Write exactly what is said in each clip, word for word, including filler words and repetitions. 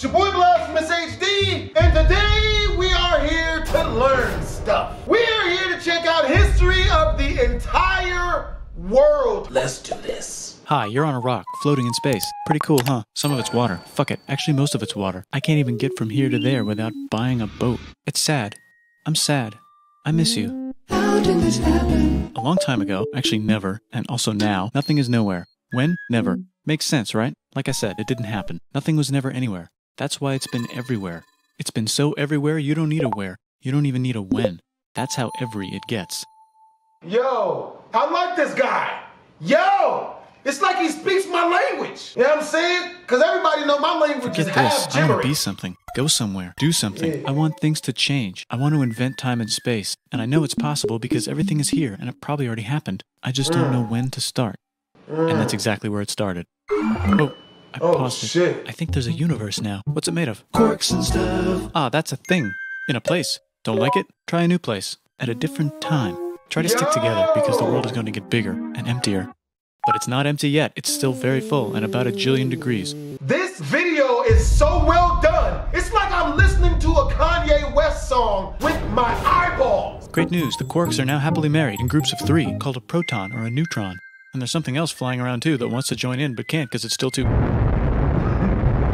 It's your boy Blast, Miss H D, and today we are here to learn stuff. We are here to check out history of the entire world. Let's do this. Hi, you're on a rock, floating in space. Pretty cool, huh? Some of it's water. Fuck it. Actually, most of it's water. I can't even get from here to there without buying a boat. It's sad. I'm sad. I miss you. How did this happen? A long time ago, actually never, and also now, nothing is nowhere. When? Never. Makes sense, right? Like I said, it didn't happen. Nothing was never anywhere. That's why it's been everywhere. It's been so everywhere, you don't need a where. You don't even need a when. That's how every it gets. Yo, I like this guy. Yo, it's like he speaks my language. You know what I'm saying? Because everybody know my language Forget is half this. I want to be something. Go somewhere. Do something. Yeah. I want things to change. I want to invent time and space. And I know it's possible because everything is here and it probably already happened. I just mm. don't know when to start. Mm. And that's exactly where it started. Oh. I oh, paused it. Shit. I think there's a universe now. What's it made of? Corks and stuff. Ah, that's a thing. In a place. Don't like it? Try a new place. At a different time. Try to Yo! stick together because the world is going to get bigger and emptier. But it's not empty yet. It's still very full and about a jillion degrees. This video is so well done. It's like I'm listening to a Kanye West song with my eyeballs. Great news. The quarks are now happily married in groups of three called a proton or a neutron. And there's something else flying around too that wants to join in but can't because it's still too... Damn.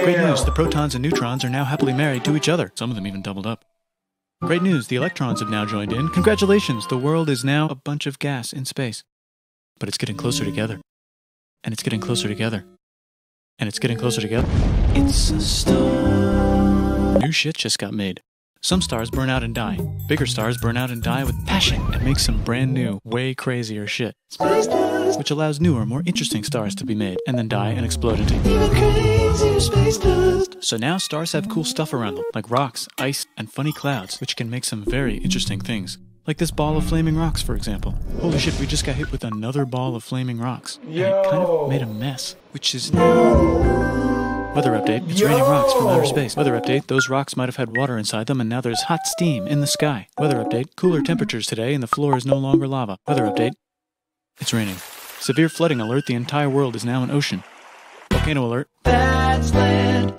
Great news, the protons and neutrons are now happily married to each other. Some of them even doubled up. Great news, the electrons have now joined in. Congratulations, the world is now a bunch of gas in space. But it's getting closer together. And it's getting closer together. And it's getting closer together. It's a star. New shit just got made. Some stars burn out and die. Bigger stars burn out and die with passion and make some brand new, way crazier shit. Space dust. Which allows newer, more interesting stars to be made and then die and explode into even crazier space dust. So now stars have cool stuff around them, like rocks, ice, and funny clouds, which can make some very interesting things. Like this ball of flaming rocks, for example. Holy shit, we just got hit with another ball of flaming rocks. Yo. And it kind of made a mess, which is... No. Weather update, it's Yo! raining rocks from outer space. Weather update, those rocks might have had water inside them and now there's hot steam in the sky. Weather update, cooler temperatures today and the floor is no longer lava. Weather update, it's raining. Severe flooding alert, the entire world is now an ocean. Volcano alert. That's land.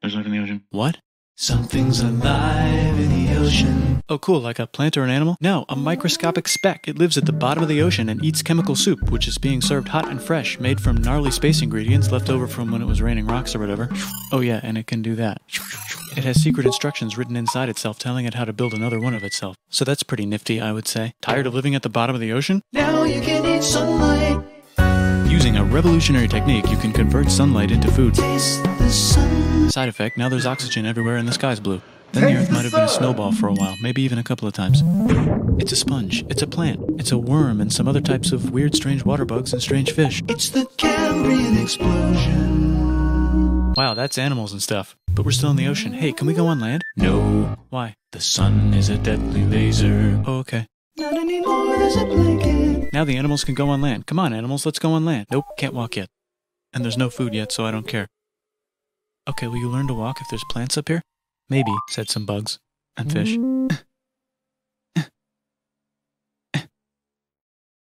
There's life in the ocean. What? Something's alive in the ocean. Oh cool, like a plant or an animal? No, a microscopic speck. It lives at the bottom of the ocean and eats chemical soup, which is being served hot and fresh, made from gnarly space ingredients left over from when it was raining rocks or whatever. Oh yeah, and it can do that. It has secret instructions written inside itself telling it how to build another one of itself. So that's pretty nifty, I would say. Tired of living at the bottom of the ocean? Now you can eat sunlight. Using a revolutionary technique, you can convert sunlight into food. Taste the sun. Side effect, now there's oxygen everywhere and the sky's blue. Then Taste the earth the might have sun. been a snowball for a while, maybe even a couple of times. It's a sponge, it's a plant, it's a worm and some other types of weird strange water bugs and strange fish. It's the Cambrian explosion. Wow, that's animals and stuff. But we're still in the ocean. Hey, can we go on land? No. Why? The sun is a deadly laser. Oh, okay. Not anymore, there's a blanket. Now the animals can go on land. Come on, animals, let's go on land. Nope, can't walk yet. And there's no food yet, so I don't care. Okay, will you learn to walk if there's plants up here? Maybe, said some bugs. And fish.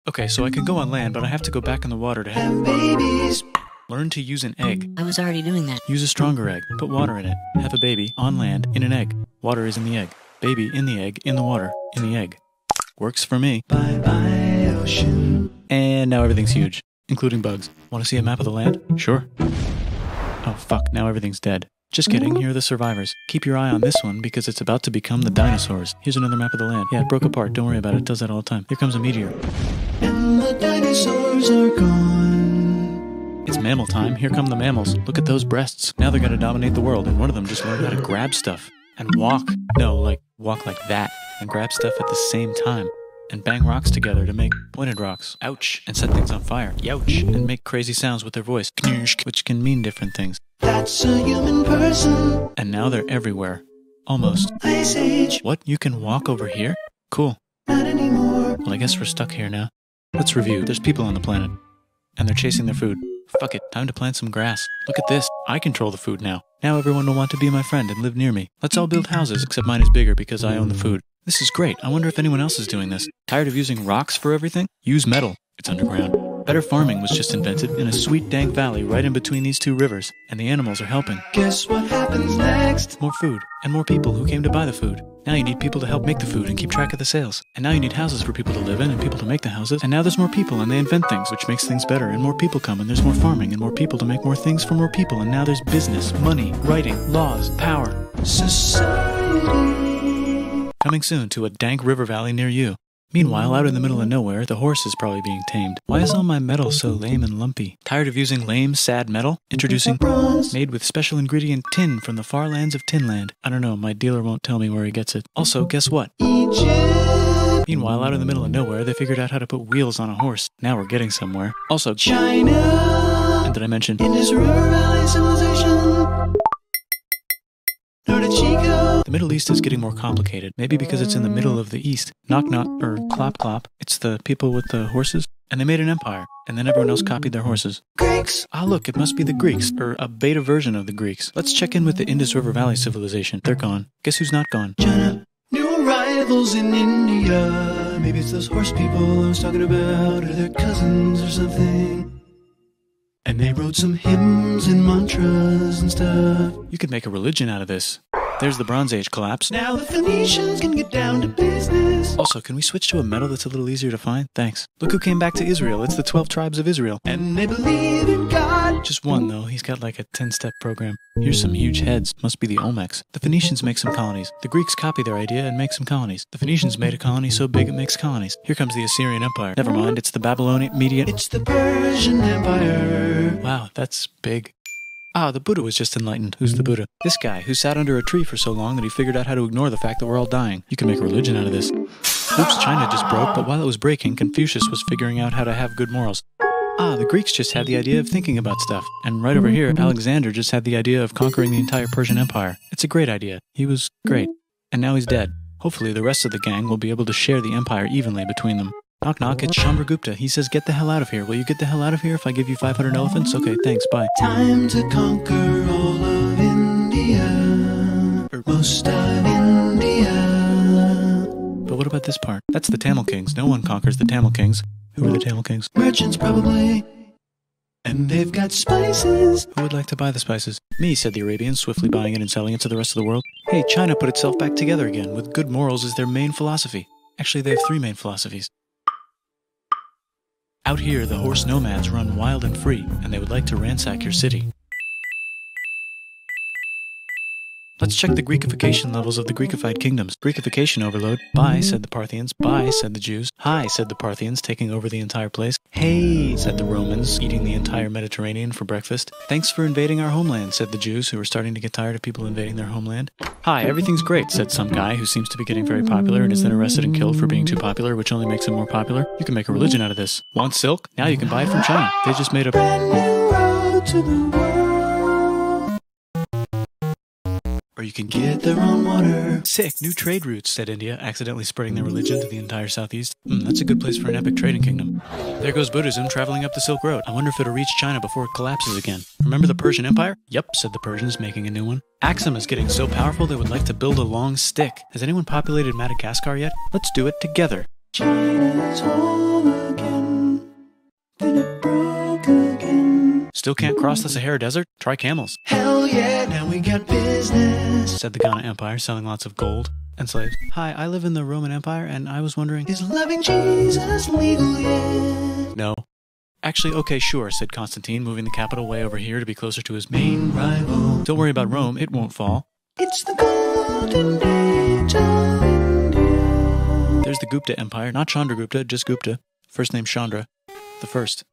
Okay, so I can go on land, but I have to go back in the water to have babies. Learn to use an egg. I was already doing that. Use a stronger egg. Put water in it. Have a baby, on land, in an egg. Water is in the egg. Baby, in the egg, in the water, in the egg. Works for me. Bye bye, ocean. And now everything's huge, including bugs. Want to see a map of the land? Sure. Oh fuck, now everything's dead. Just kidding, here are the survivors. Keep your eye on this one because it's about to become the dinosaurs. Here's another map of the land. Yeah, it broke apart, don't worry about it, it does that all the time. Here comes a meteor. And the dinosaurs are gone. It's mammal time, here come the mammals. Look at those breasts. Now they're gonna dominate the world and one of them just learned how to grab stuff. And walk. No, like, walk like that. And grab stuff at the same time. And bang rocks together to make pointed rocks. Ouch. And set things on fire. Youch. And make crazy sounds with their voice. Which can mean different things. That's a human person. And now they're everywhere. Almost. Ice Age. What? You can walk over here? Cool. Not anymore. Well, I guess we're stuck here now. Let's review. There's people on the planet. And they're chasing their food. Fuck it, time to plant some grass. Look at this, I control the food now. Now everyone will want to be my friend and live near me. Let's all build houses, except mine is bigger because I own the food. This is great, I wonder if anyone else is doing this. Tired of using rocks for everything? Use metal, it's underground. Better farming was just invented in a sweet, dank valley right in between these two rivers, and the animals are helping. Guess what happens next? More food, and more people who came to buy the food. Now you need people to help make the food and keep track of the sales. And now you need houses for people to live in and people to make the houses. And now there's more people and they invent things, which makes things better. And more people come and there's more farming and more people to make more things for more people. And now there's business, money, writing, laws, power. Society. Coming soon to a dank river valley near you. Meanwhile, out in the middle of nowhere, the horse is probably being tamed. Why is all my metal so lame and lumpy? Tired of using lame, sad metal? Introducing bronze, made with special ingredient tin from the far lands of Tinland. I don't know, my dealer won't tell me where he gets it. Also, guess what? Egypt. Meanwhile, out in the middle of nowhere, they figured out how to put wheels on a horse. Now we're getting somewhere. Also, China. And did I mention? In this river valley civilization. The Middle East is getting more complicated, maybe because it's in the middle of the East. Knock knock, or clop clop, it's the people with the horses. And they made an empire, and then everyone else copied their horses. Greeks! Ah look, it must be the Greeks, or a beta version of the Greeks. Let's check in with the Indus River Valley civilization. They're gone. Guess who's not gone? China! New arrivals in India! Maybe it's those horse people I was talking about, or their cousins or something. And they wrote some hymns and mantras and stuff. You could make a religion out of this. There's the Bronze Age collapse. Now the Phoenicians can get down to business. Also, can we switch to a metal that's a little easier to find? Thanks. Look who came back to Israel. It's the twelve tribes of Israel. And they believe in God. Just one, though. He's got like a ten-step program. Here's some huge heads. Must be the Olmecs. The Phoenicians make some colonies. The Greeks copy their idea and make some colonies. The Phoenicians made a colony so big it makes colonies. Here comes the Assyrian Empire. Never mind, it's the Babylonian Median. It's the Persian Empire. Wow, that's big. Ah, the Buddha was just enlightened. Who's the Buddha? This guy, who sat under a tree for so long that he figured out how to ignore the fact that we're all dying. You can make a religion out of this. Oops, China just broke, but while it was breaking, Confucius was figuring out how to have good morals. Ah, the Greeks just had the idea of thinking about stuff. And right over here, Alexander just had the idea of conquering the entire Persian Empire. It's a great idea. He was great. And now he's dead. Hopefully the rest of the gang will be able to share the empire evenly between them. Knock knock, it's Chandragupta. He says, get the hell out of here. Will you get the hell out of here if I give you five hundred elephants? Okay, thanks, bye. Time to conquer all of India. Or most of India. But what about this part? That's the Tamil Kings. No one conquers the Tamil Kings. Who are the Tamil Kings? Merchants, probably. And they've got spices. Who would like to buy the spices? Me, said the Arabians, swiftly buying it and selling it to the rest of the world. Hey, China put itself back together again, with good morals as their main philosophy. Actually, they have three main philosophies. Out here, the horse nomads run wild and free, and they would like to ransack your city. Let's check the Greekification levels of the Greekified kingdoms. Greekification overload. Bye, said the Parthians. Bye, said the Jews. Hi, said the Parthians, taking over the entire place. Hey, said the Romans, eating the entire Mediterranean for breakfast. Thanks for invading our homeland, said the Jews, who were starting to get tired of people invading their homeland. Hi, everything's great, said some guy who seems to be getting very popular and is then arrested and killed for being too popular, which only makes him more popular. You can make a religion out of this. Want silk? Now you can buy it from China. They just made a brand new road to the world. Or you can get their own water. Sick, new trade routes, said India, accidentally spreading their religion to the entire southeast. Hmm, that's a good place for an epic trading kingdom. There goes Buddhism traveling up the Silk Road. I wonder if it'll reach China before it collapses again. Remember the Persian Empire? Yep, said the Persians, making a new one. Axum is getting so powerful they would like to build a long stick. Has anyone populated Madagascar yet? Let's do it together. China's home again. Then it broke again. Still can't cross the Sahara Desert? Try camels. Hell yeah, now we got business. Said the Ghana Empire, selling lots of gold and slaves. Hi, I live in the Roman Empire, and I was wondering, is loving Jesus legal yet? No. Actually, okay, sure, said Constantine, moving the capital way over here to be closer to his main rival. Don't worry about Rome, it won't fall. It's the golden age of India. There's the Gupta Empire, not Chandragupta, just Gupta. First name Chandra, the first.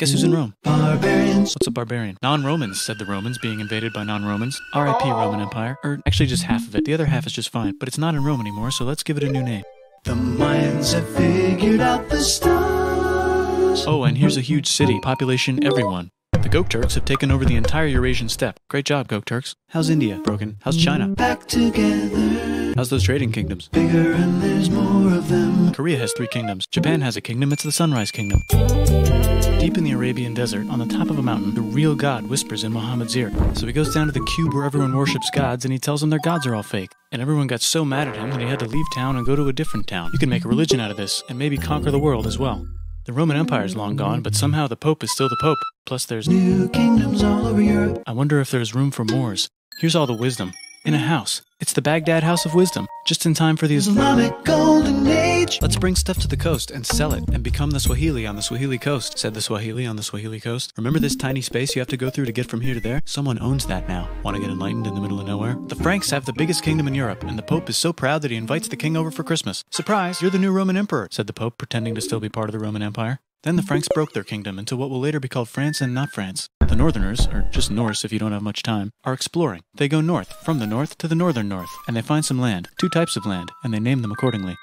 Guess who's in Rome? Barbarians. What's a barbarian? Non-Romans, said the Romans, being invaded by non-Romans. R I P Roman Empire. Or actually just half of it. The other half is just fine. But it's not in Rome anymore, so let's give it a new name. The Mayans have figured out the stars. Oh, and here's a huge city. Population everyone. The Gokturks have taken over the entire Eurasian steppe. Great job, Gokturks. How's India? Broken. How's China? Back together. How's those trading kingdoms? Bigger and there's more of them. Korea has three kingdoms. Japan has a kingdom. It's the Sunrise Kingdom. Deep in the Arabian desert, on the top of a mountain, the real God whispers in Muhammad's ear. So he goes down to the cube where everyone worships gods, and he tells them their gods are all fake. And everyone got so mad at him that he had to leave town and go to a different town. You can make a religion out of this, and maybe conquer the world as well. The Roman Empire is long gone, but somehow the Pope is still the Pope. Plus there's new kingdoms all over Europe. I wonder if there's room for Moors. Here's all the wisdom. In a house. It's the Baghdad House of Wisdom. Just in time for the Islamic Golden Age. Let's bring stuff to the coast and sell it and become the Swahili on the Swahili coast. Said the Swahili on the Swahili coast. Remember this tiny space you have to go through to get from here to there? Someone owns that now. Want to get enlightened in the middle of nowhere? The Franks have the biggest kingdom in Europe, and the Pope is so proud that he invites the king over for Christmas. Surprise, you're the new Roman Emperor, said the Pope, pretending to still be part of the Roman Empire. Then the Franks broke their kingdom into what will later be called France and not France. The Northerners, or just Norse if you don't have much time, are exploring. They go north, from the north to the northern north, and they find some land, two types of land, and they name them accordingly.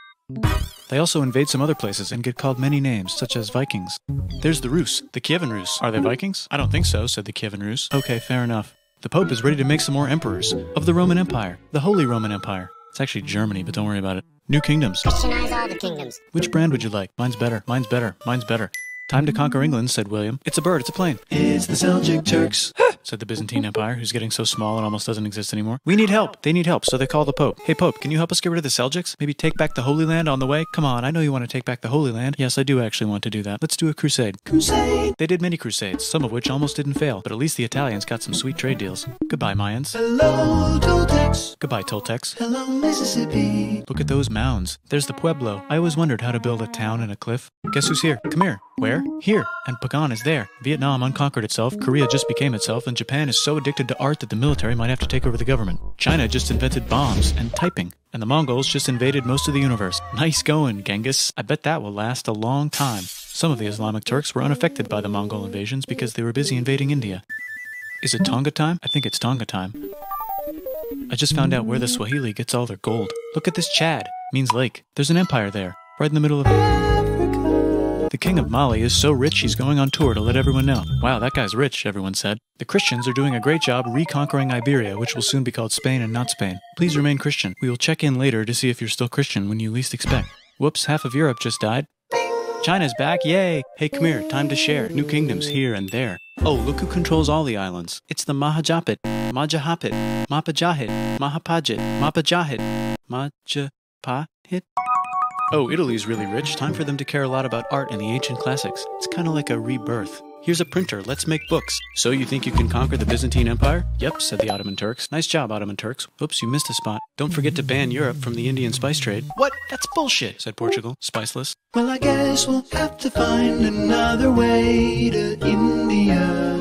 They also invade some other places and get called many names, such as Vikings. There's the Rus, the Kievan Rus. Are they Vikings? I don't think so, said the Kievan Rus. Okay, fair enough. The Pope is ready to make some more emperors of the Roman Empire, the Holy Roman Empire. It's actually Germany, but don't worry about it. New kingdoms. Christianize all the kingdoms. Which brand would you like? Mine's better, mine's better, mine's better. Time to conquer England, said William. It's a bird, it's a plane. It's the Seljuk Turks, said the Byzantine Empire, who's getting so small it almost doesn't exist anymore. We need help. They need help, so they call the Pope. Hey Pope, can you help us get rid of the Seljuks? Maybe take back the Holy Land on the way? Come on, I know you want to take back the Holy Land. Yes, I do actually want to do that. Let's do a crusade. Crusade! They did many crusades, some of which almost didn't fail, but at least the Italians got some sweet trade deals. Goodbye, Mayans. Hello, Toltecs. Goodbye, Toltecs. Hello, Mississippi. Look at those mounds. There's the Pueblo. I always wondered how to build a town in a cliff. Guess who's here? Come here. Where? Here. And Pagan is there. Vietnam unconquered itself, Korea just became itself, and Japan is so addicted to art that the military might have to take over the government. China just invented bombs and typing, and the Mongols just invaded most of the universe. Nice going, Genghis. I bet that will last a long time. Some of the Islamic Turks were unaffected by the Mongol invasions because they were busy invading India. Is it Tonga time? I think it's Tonga time. I just found out where the Swahili gets all their gold. Look at this Chad. Means lake. There's an empire there, right in the middle of... The king of Mali is so rich he's going on tour to let everyone know. Wow, that guy's rich, everyone said. The Christians are doing a great job reconquering Iberia, which will soon be called Spain and not Spain. Please remain Christian. We will check in later to see if you're still Christian when you least expect. Whoops, half of Europe just died. China's back, yay! Hey, come here, time to share. New kingdoms here and there. Oh, look who controls all the islands. It's the Mahajapit, Majapahit, Mapajahit, Mahapajit, Mapajahit, Majapahit. Oh, Italy's really rich. Time for them to care a lot about art and the ancient classics. It's kind of like a rebirth. Here's a printer. Let's make books. So you think you can conquer the Byzantine Empire? Yep, said the Ottoman Turks. Nice job, Ottoman Turks. Oops, you missed a spot. Don't forget to ban Europe from the Indian spice trade. What? That's bullshit, said Portugal. Spiceless. Well, I guess we'll have to find another way to India.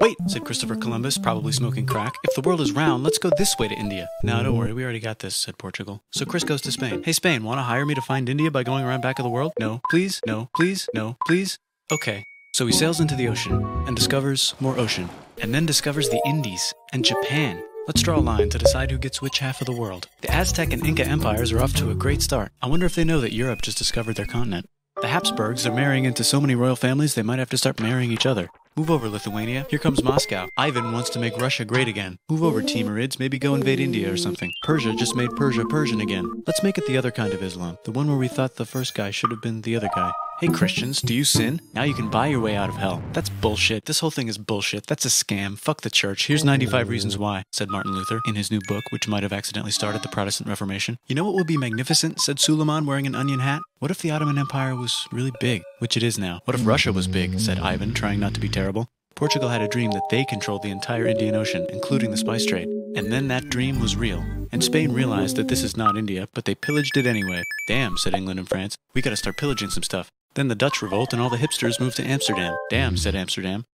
Wait, said Christopher Columbus, probably smoking crack. If the world is round, let's go this way to India. No, don't worry, we already got this, said Portugal. So Chris goes to Spain. Hey, Spain, want to hire me to find India by going around back of the world? No, please, no, please, no, please. Okay. So he sails into the ocean and discovers more ocean, and then discovers the Indies and Japan. Let's draw a line to decide who gets which half of the world. The Aztec and Inca empires are off to a great start. I wonder if they know that Europe just discovered their continent. The Habsburgs are marrying into so many royal families they might have to start marrying each other. Move over, Lithuania. Here comes Moscow. Ivan wants to make Russia great again. Move over, Timurids. Maybe go invade India or something. Persia just made Persia Persian again. Let's make it the other kind of Islam. The one where we thought the first guy should have been the other guy. Hey Christians, do you sin? Now you can buy your way out of hell. That's bullshit. This whole thing is bullshit. That's a scam. Fuck the church. Here's ninety-five reasons why, said Martin Luther in his new book, which might have accidentally started the Protestant Reformation. You know what would be magnificent, said Suleiman wearing an onion hat? What if the Ottoman Empire was really big, which it is now? What if Russia was big, said Ivan, trying not to be terrible? Portugal had a dream that they controlled the entire Indian Ocean, including the spice trade. And then that dream was real. And Spain realized that this is not India, but they pillaged it anyway. Damn, said England and France. We gotta start pillaging some stuff. Then the Dutch revolt and all the hipsters moved to Amsterdam. Damn, said Amsterdam.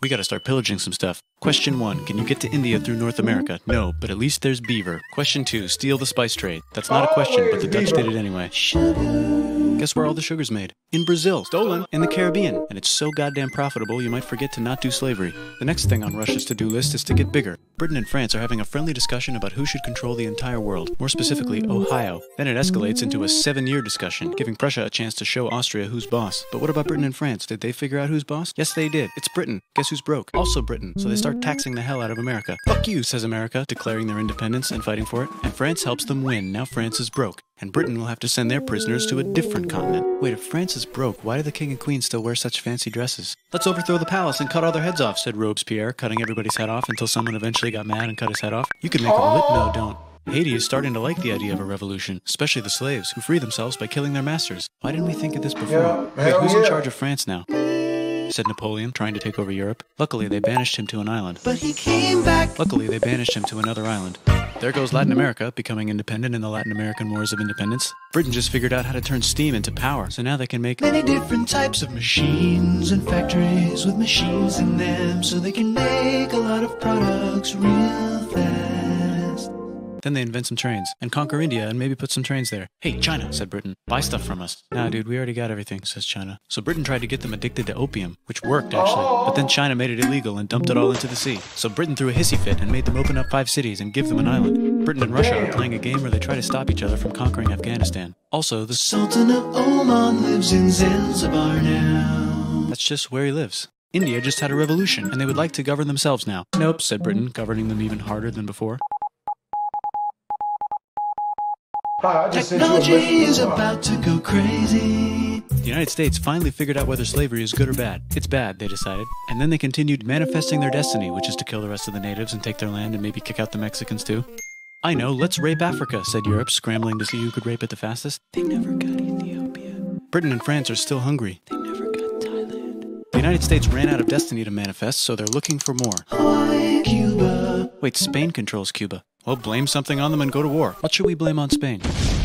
We gotta start pillaging some stuff. Question one, can you get to India through North America? No, but at least there's beaver. Question two, steal the spice trade. That's not a question, but the Dutch did it anyway. Sugar. Guess where all the sugar's made? In Brazil. Stolen. In the Caribbean. And it's so goddamn profitable you might forget to not do slavery. The next thing on Russia's to-do list is to get bigger. Britain and France are having a friendly discussion about who should control the entire world, more specifically Ohio. Then it escalates into a seven-year discussion, giving Prussia a chance to show Austria who's boss. But what about Britain and France? Did they figure out who's boss? Yes, they did. It's Britain. Guess who's broke? Also Britain. So they start taxing the hell out of America. Fuck you, says America, declaring their independence and fighting for it. And France helps them win. Now France is broke. And Britain will have to send their prisoners to a different continent. Wait, if France is broke, why do the king and queen still wear such fancy dresses? Let's overthrow the palace and cut all their heads off, said Robespierre, cutting everybody's head off until someone eventually got mad and cut his head off. You can make a lit... No, don't. Haiti is starting to like the idea of a revolution, especially the slaves, who free themselves by killing their masters. Why didn't we think of this before? Yeah, Wait, who's yeah. in charge of France now? Said Napoleon, trying to take over Europe. Luckily, they banished him to an island. But he came back! Luckily, they banished him to another island. There goes Latin America, becoming independent in the Latin American Wars of Independence. Britain just figured out how to turn steam into power, so now they can make many different types of machines and factories with machines in them, so they can make a lot of products real fast. Then they invent some trains, and conquer India, and maybe put some trains there. Hey, China, said Britain, buy stuff from us. Nah, dude, we already got everything, says China. So Britain tried to get them addicted to opium, which worked, actually. But then China made it illegal and dumped it all into the sea. So Britain threw a hissy fit and made them open up five cities and give them an island. Britain and Russia are playing a game where they try to stop each other from conquering Afghanistan. Also, the Sultan of Oman lives in Zanzibar now. That's just where he lives. India just had a revolution, and they would like to govern themselves now. Nope, said Britain, governing them even harder than before. Technology is about to go crazy. The United States finally figured out whether slavery is good or bad. It's bad, they decided. And then they continued manifesting their destiny, which is to kill the rest of the natives and take their land and maybe kick out the Mexicans too. I know, let's rape Africa, said Europe, scrambling to see who could rape it the fastest. They never got Ethiopia. Britain and France are still hungry. They never got Thailand. The United States ran out of destiny to manifest, so they're looking for more. Hawaii, Cuba. Wait, Spain controls Cuba. Well, blame something on them and go to war. What should we blame on Spain?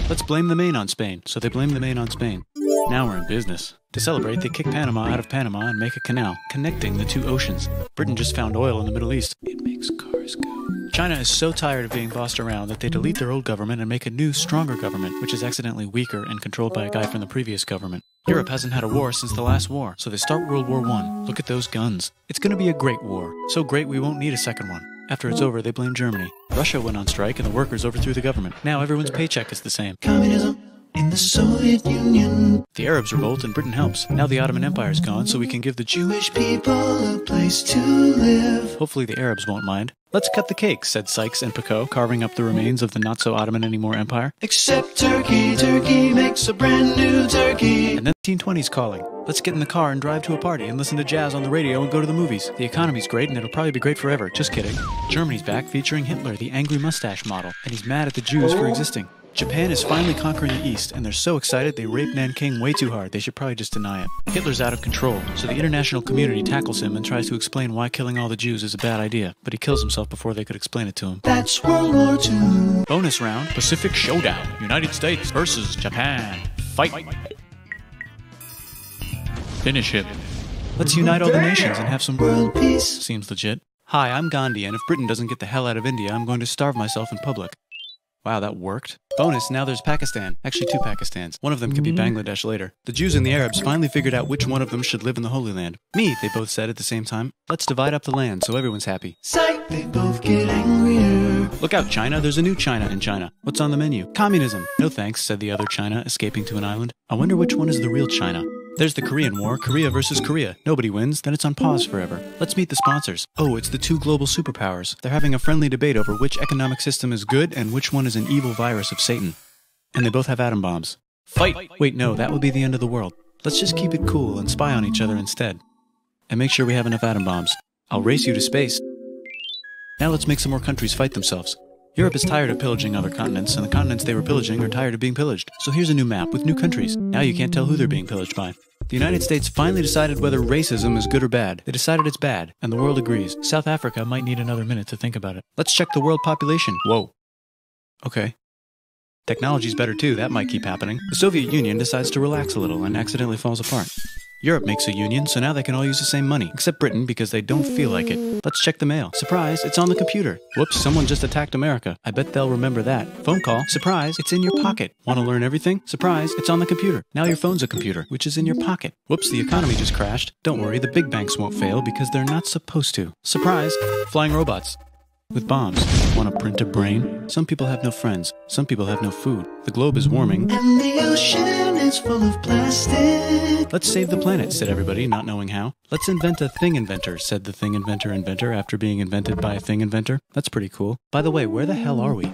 Let's blame the Maine on Spain. So they blame the Maine on Spain. Now we're in business. To celebrate, they kick Panama out of Panama and make a canal, connecting the two oceans. Britain just found oil in the Middle East. It makes cars go. China is so tired of being bossed around that they delete their old government and make a new, stronger government, which is accidentally weaker and controlled by a guy from the previous government. Europe hasn't had a war since the last war, so they start World War One. Look at those guns. It's going to be a great war. So great we won't need a second one. After it's over, they blame Germany. Russia went on strike and the workers overthrew the government. Now everyone's paycheck is the same. Communism in the Soviet Union. The Arabs revolt and Britain helps. Now the Ottoman Empire's gone, so we can give the Jewish people a place to live. Hopefully the Arabs won't mind. Let's cut the cake, said Sykes and Picot, carving up the remains of the not-so-Ottoman-anymore empire. Except Turkey, Turkey makes a brand new Turkey. And then nineteen twenties calling. Let's get in the car and drive to a party and listen to jazz on the radio and go to the movies. The economy's great and it'll probably be great forever. Just kidding. Germany's back featuring Hitler, the angry mustache model, and he's mad at the Jews for existing. Japan is finally conquering the East, and they're so excited they rape Nanking way too hard. They should probably just deny it. Hitler's out of control, so the international community tackles him and tries to explain why killing all the Jews is a bad idea, but he kills himself before they could explain it to him. That's World War Two. Bonus round, Pacific Showdown. United States versus Japan. Fight. Finish him. Let's unite all the nations and have some world peace. Seems legit. Hi, I'm Gandhi, and if Britain doesn't get the hell out of India, I'm going to starve myself in public. Wow, that worked. Bonus, now there's Pakistan. Actually, two Pakistans. One of them could be Bangladesh later. The Jews and the Arabs finally figured out which one of them should live in the Holy Land. Me, they both said at the same time. Let's divide up the land so everyone's happy. Psych, they both get angrier. Look out, China. There's a new China in China. What's on the menu? Communism. No thanks, said the other China, escaping to an island. I wonder which one is the real China. There's the Korean War, Korea versus Korea. Nobody wins, then it's on pause forever. Let's meet the sponsors. Oh, it's the two global superpowers. They're having a friendly debate over which economic system is good and which one is an evil virus of Satan. And they both have atom bombs. Fight! Wait, no, that would be the end of the world. Let's just keep it cool and spy on each other instead. And make sure we have enough atom bombs. I'll race you to space. Now let's make some more countries fight themselves. Europe is tired of pillaging other continents, and the continents they were pillaging are tired of being pillaged. So here's a new map with new countries. Now you can't tell who they're being pillaged by. The United States finally decided whether racism is good or bad. They decided it's bad, and the world agrees. South Africa might need another minute to think about it. Let's check the world population. Whoa. Okay. Technology's better too, that might keep happening. The Soviet Union decides to relax a little and accidentally falls apart. Europe makes a union, so now they can all use the same money, except Britain because they don't feel like it. Let's check the mail. Surprise, it's on the computer. Whoops, someone just attacked America. I bet they'll remember that. Phone call. Surprise, it's in your pocket. Want to learn everything? Surprise, it's on the computer. Now your phone's a computer, which is in your pocket. Whoops, the economy just crashed. Don't worry, the big banks won't fail because they're not supposed to. Surprise, flying robots. With bombs. Want to print a brain? Some people have no friends. Some people have no food. The globe is warming. And the ocean is full of plastic. Let's save the planet, said everybody, not knowing how. Let's invent a thing inventor, said the thing inventor inventor after being invented by a thing inventor. That's pretty cool. By the way, where the hell are we?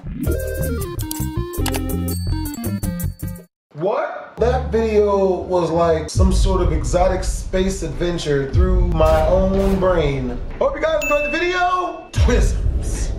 What? That video was like some sort of exotic space adventure through my own brain. Hope you guys enjoyed the video. Twisms.